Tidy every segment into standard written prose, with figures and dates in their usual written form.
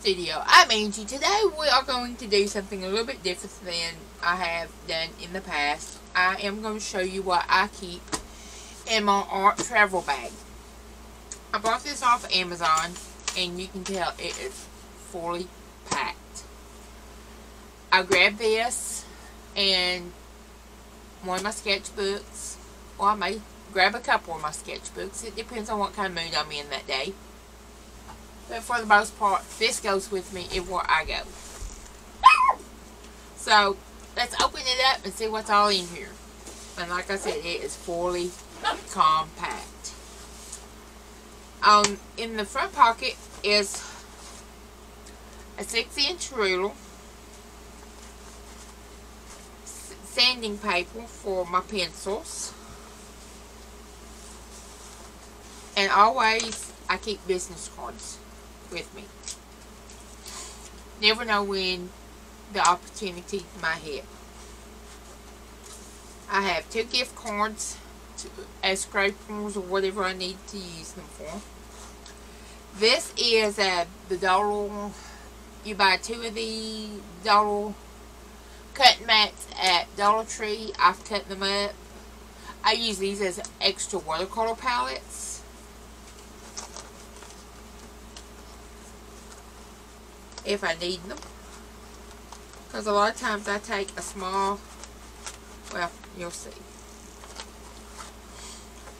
Studio. I'm Angie. Today we are going to do something a little bit different than I have done in the past. I am going to show you what I keep in my art travel bag. I bought this off Amazon and you can tell it is fully packed. I grabbed this and one of my sketchbooks, or I may grab a couple of my sketchbooks. It depends on what kind of mood I'm in that day. But for the most part, this goes with me everywhere I go. So, let's open it up and see what's all in here. And like I said, it is fully compact. In the front pocket is a 6-inch ruler, sanding paper for my pencils, and always I keep business cards with me. Never know when the opportunity might hit. I have 2 gift cards as scrapers or whatever I need to use them for. This is the $1. You buy 2 of the $1 cut mats at Dollar Tree. I've cut them up. I use these as extra watercolor palettes. If I need them, because a lot of times I take a small, well, you'll see.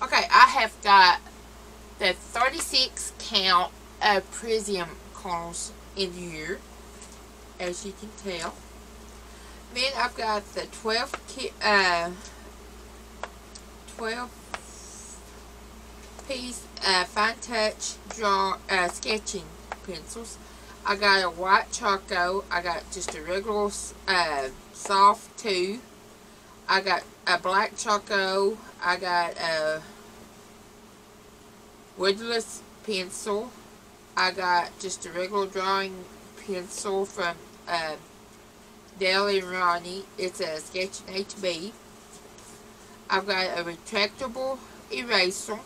Okay, I have got the 36 count of Prismacolors in here, as you can tell. Then I've got the 12 piece fine touch sketching pencils. I got a white Choco, I got just a regular soft 2, I got a black Choco, I got a woodless pencil, I got just a regular drawing pencil from Dale and Ronnie. It's a Sketching HB. I've got a retractable eraser,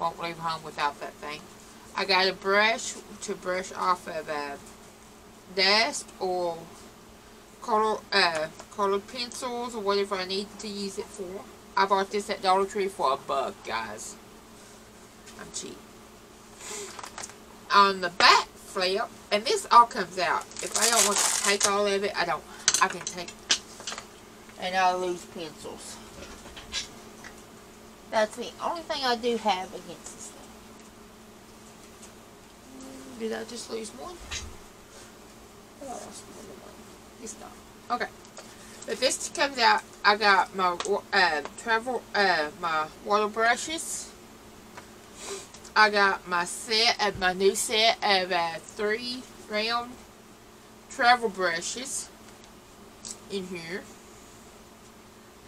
won't leave home without that thing. I got a brush to brush off of dust or colored pencils or whatever I need to use it for. I bought this at Dollar Tree for $1, guys. I'm cheap. On the back flap, and this all comes out. If I don't want to take all of it, I can take it. And I'll lose pencils. That's the only thing I do have against this. Did I just lose one? I lost one. It's not. Okay. But this comes out. I got my my water brushes. I got my set of my new set of 3 round travel brushes in here.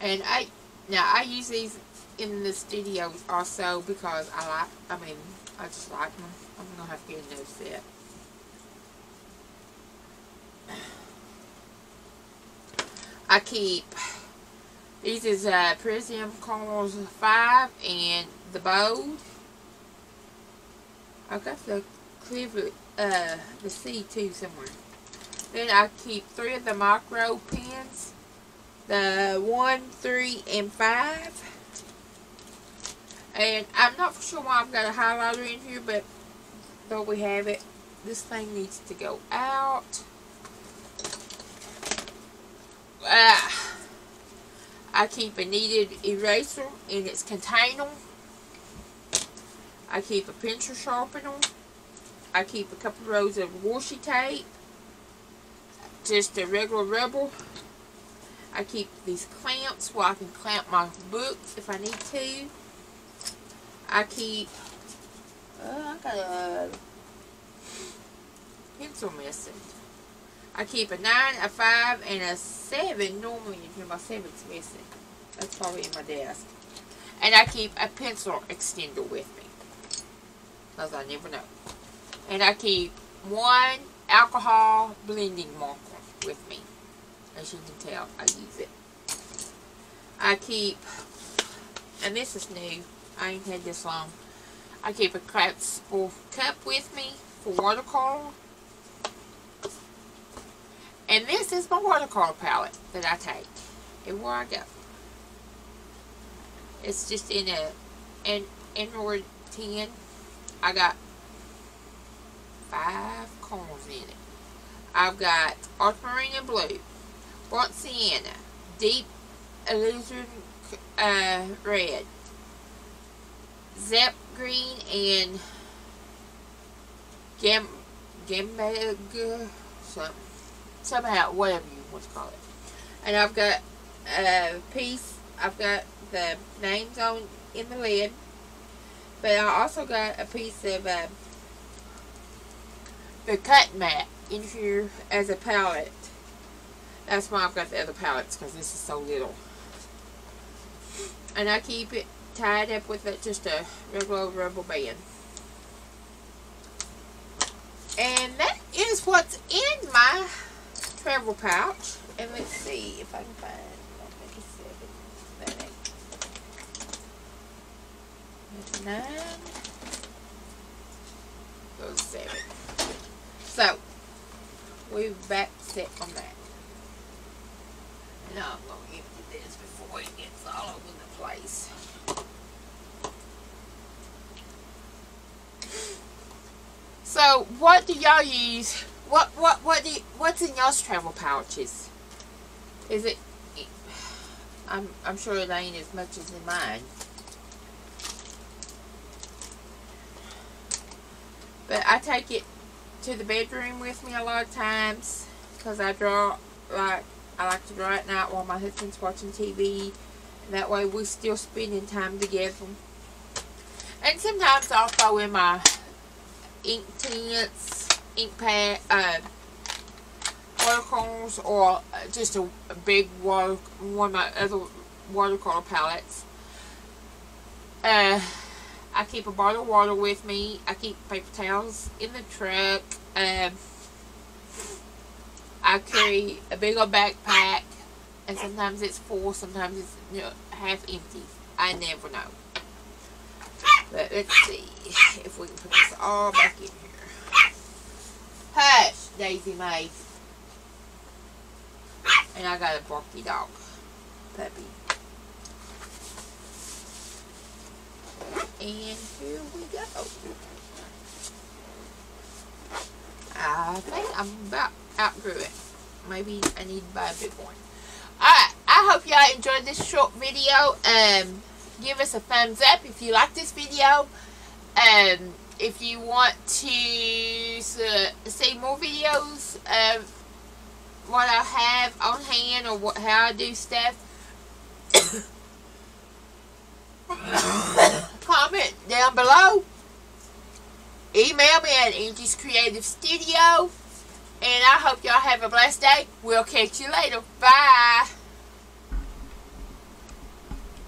And I use these in the studio also because I just like them. I'm going to have to get a new set. I keep, these is Prismacolors 5 and the bold. I've got the clear, the C2 somewhere. Then I keep 3 of the micro pens, the 1, 3, and 5. And I'm not sure why I've got a highlighter in here, but though we have it, this thing needs to go out. I keep a kneaded eraser in its container. I keep a pencil sharpener. I keep a couple rows of washi tape. Just a regular rubber. I keep these clamps where I can clamp my books if I need to. I keep, I got a pencil missing. I keep a 9, a 5, and a 7. Normally, my 7's missing. That's probably in my desk. And I keep a pencil extender with me, because I never know. And I keep 1 alcohol blending marker with me. As you can tell, I use it. I keep, and this is new. I ain't had this long. I keep a collapsible cup with me for watercolor. And this is my watercolor palette that I take everywhere I go. It's just in an Enrode 10. I got 5 corners in it. I've got ultramarine and blue, burnt sienna, deep alizarin red, zep green, and gambag somehow, whatever you want to call it. And I've got a piece. I've got the names on in the lid, but I also got a piece of the cut mat in here as a palette. That's why I've got the other palettes, because this is so little. And I keep it tied up with it, just a regular rubber band. And that is what's in my travel pouch. And let's see if I can find it. 9, 7. So we're back set on that. Now I'm gonna empty this before it gets all over the place. So what do y'all use? What's in y'all's travel pouches? Is it? I'm sure it ain't as much as in mine. But I take it to the bedroom with me a lot of times, because I like to draw at night while my husband's watching TV. And that way we're still spending time together. And sometimes I'll throw in my Inktense, ink pad, watercolors, or just a big one of my other watercolor palettes. I keep a bottle of water with me. I keep paper towels in the truck. I carry a big old backpack, and sometimes it's full, sometimes it's half empty. I never know. But let's see if we can put this all back in here. Hush, Daisy Mae. And I got a barky dog, puppy. And here we go. I think I'm about outgrew it. Maybe I need to buy a big one. Alright, I hope y'all enjoyed this short video. Give us a thumbs up if you like this video. If you want to see more videos of what I have on hand, or how I do stuff, comment down below. Email me at Angie's Creative Studio. And I hope y'all have a blessed day. We'll catch you later. Bye.